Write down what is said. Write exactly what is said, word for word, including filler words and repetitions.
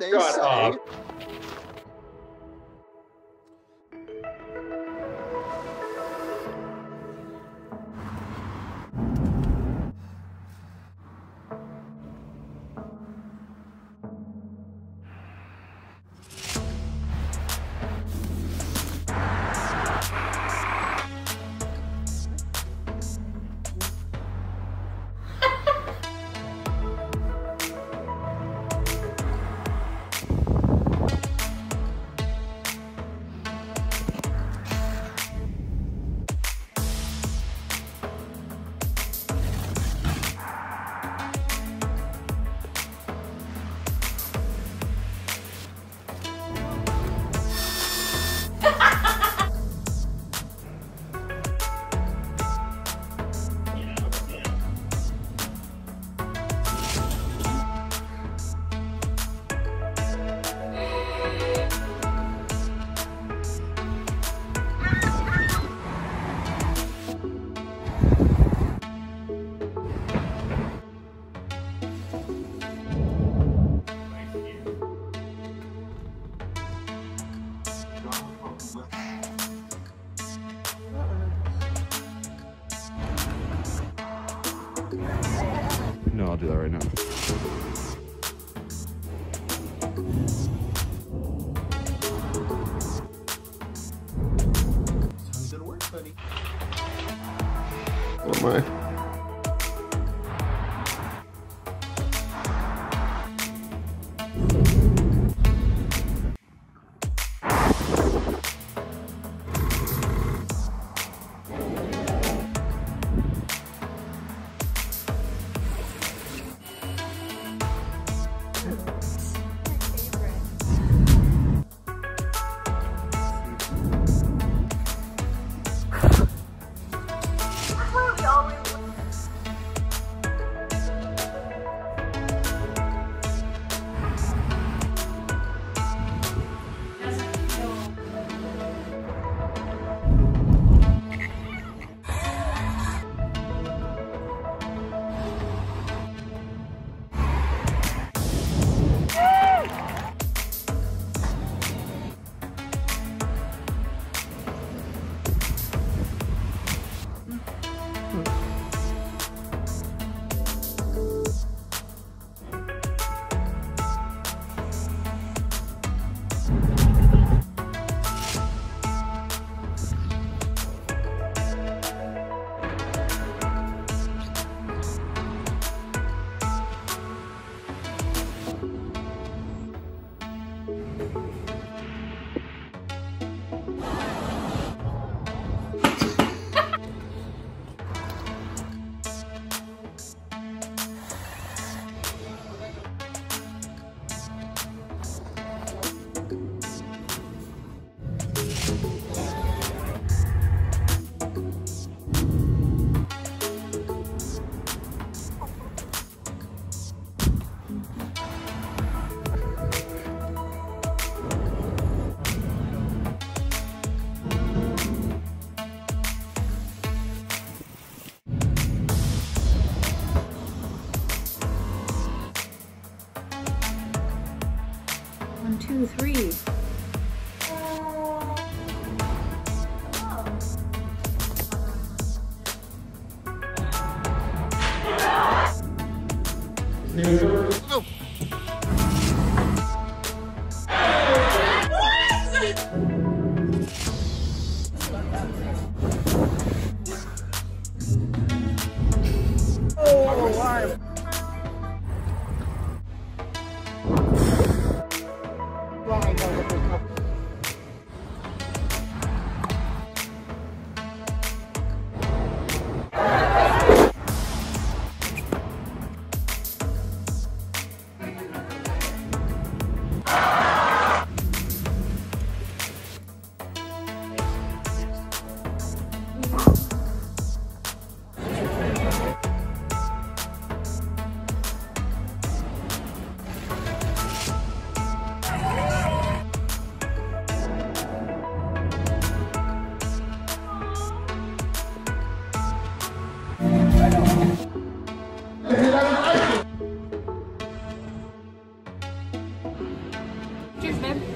say, they Shut say. Up. No, I'll do that right now. Sounds good work, buddy. Where am I? Two, three. Oh. Oh, wow. Cheers, babe.